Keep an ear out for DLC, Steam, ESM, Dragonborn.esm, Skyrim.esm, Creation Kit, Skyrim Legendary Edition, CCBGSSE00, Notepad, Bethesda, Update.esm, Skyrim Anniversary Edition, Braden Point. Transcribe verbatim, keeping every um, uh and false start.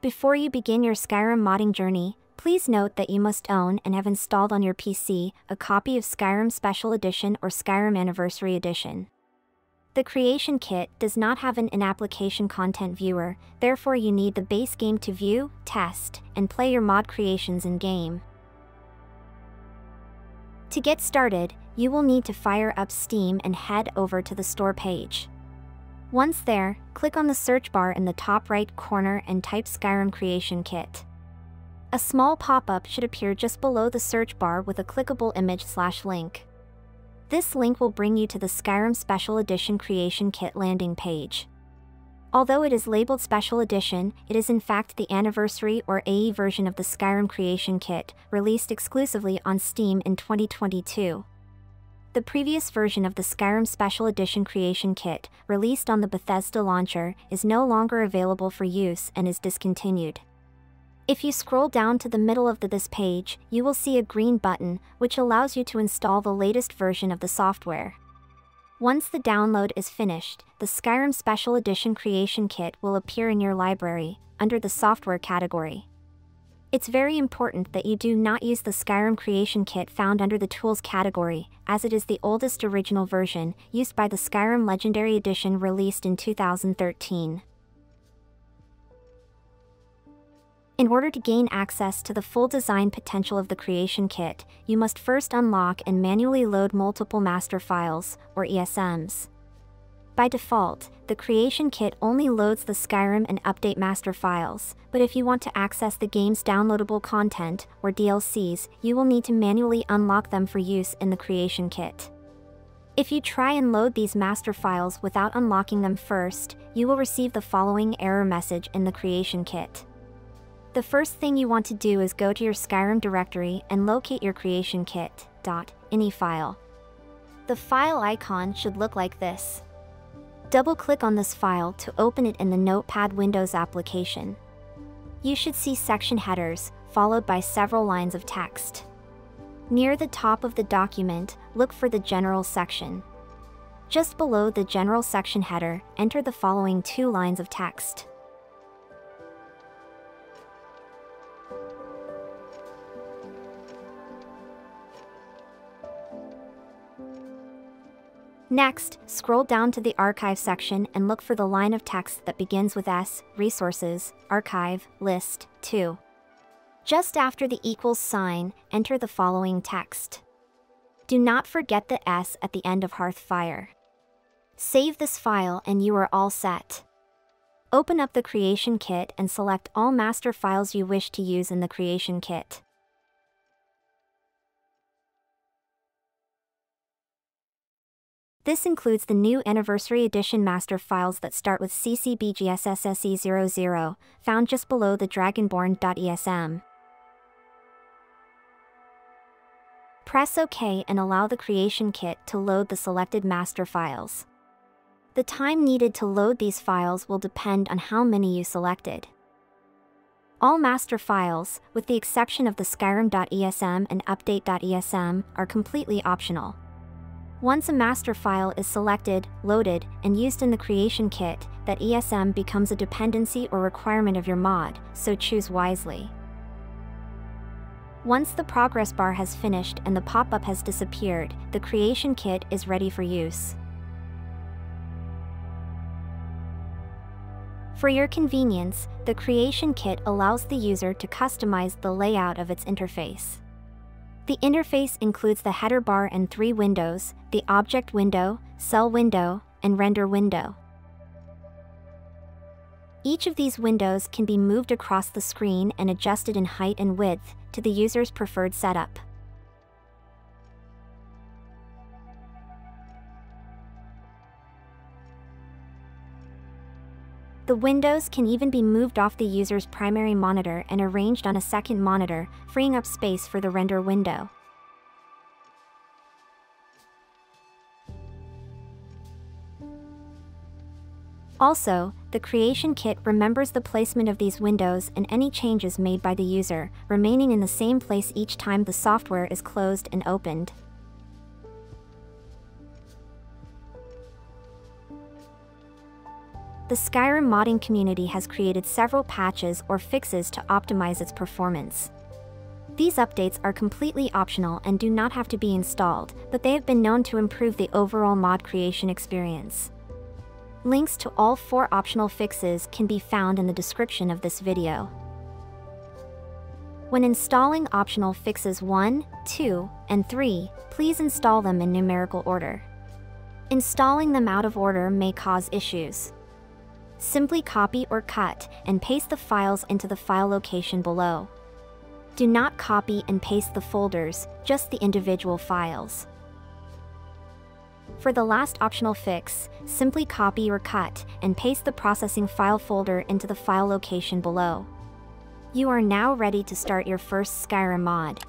Before you begin your Skyrim modding journey, please note that you must own and have installed on your P C a copy of Skyrim Special Edition or Skyrim Anniversary Edition. The Creation Kit does not have an in-application content viewer, therefore you need the base game to view, test, and play your mod creations in-game. To get started, you will need to fire up Steam and head over to the store page. Once there, click on the search bar in the top right corner and type Skyrim Creation Kit. A small pop-up should appear just below the search bar with a clickable image slash link. This link will bring you to the Skyrim Special Edition Creation Kit landing page. Although it is labeled Special Edition, it is in fact the Anniversary or A E version of the Skyrim Creation Kit, released exclusively on Steam in twenty twenty-two. The previous version of the Skyrim Special Edition Creation Kit, released on the Bethesda launcher, is no longer available for use and is discontinued. If you scroll down to the middle of the this page, you will see a green button, which allows you to install the latest version of the software. Once the download is finished, the Skyrim Special Edition Creation Kit will appear in your library, under the software category. It's very important that you do not use the Skyrim Creation Kit found under the Tools category, as it is the oldest original version, used by the Skyrim Legendary Edition released in two thousand thirteen. In order to gain access to the full design potential of the Creation Kit, you must first unlock and manually load multiple master files, or E S Ms. By default, the Creation Kit only loads the Skyrim and Update master files, but if you want to access the game's downloadable content, or D L Cs, you will need to manually unlock them for use in the Creation Kit. If you try and load these master files without unlocking them first, you will receive the following error message in the Creation Kit. The first thing you want to do is go to your Skyrim directory and locate your Creation Kit.ini file. The file icon should look like this. Double-click on this file to open it in the Notepad Windows application. You should see section headers, followed by several lines of text. Near the top of the document, look for the General section. Just below the General section header, enter the following two lines of text. Next, scroll down to the Archive section and look for the line of text that begins with S, Resources, Archive, List, two. Just after the equals sign, enter the following text. Do not forget the S at the end of Hearthfire. Save this file and you are all set. Open up the Creation Kit and select all master files you wish to use in the Creation Kit. This includes the new Anniversary Edition master files that start with C C B G S S E zero zero, found just below the Dragonborn dot E S M. Press OK and allow the Creation Kit to load the selected master files. The time needed to load these files will depend on how many you selected. All master files, with the exception of the Skyrim dot E S M and Update dot E S M, are completely optional. Once a master file is selected, loaded, and used in the Creation Kit, that E S M becomes a dependency or requirement of your mod, so choose wisely. Once the progress bar has finished and the pop-up has disappeared, the Creation Kit is ready for use. For your convenience, the Creation Kit allows the user to customize the layout of its interface. The interface includes the header bar and three windows, the object window, cell window, and render window. Each of these windows can be moved across the screen and adjusted in height and width to the user's preferred setup. The windows can even be moved off the user's primary monitor and arranged on a second monitor, freeing up space for the render window. Also, the Creation Kit remembers the placement of these windows and any changes made by the user, remaining in the same place each time the software is closed and opened. the Skyrim modding community has created several patches or fixes to optimize its performance. These updates are completely optional and do not have to be installed, but they have been known to improve the overall mod creation experience. Links to all four optional fixes can be found in the description of this video. When installing optional fixes one, two, and three, please install them in numerical order. Installing them out of order may cause issues. Simply copy or cut and paste the files into the file location below. Do not copy and paste the folders, just the individual files. For the last optional fix, simply copy or cut and paste the processing file folder into the file location below. You are now ready to start your first Skyrim mod.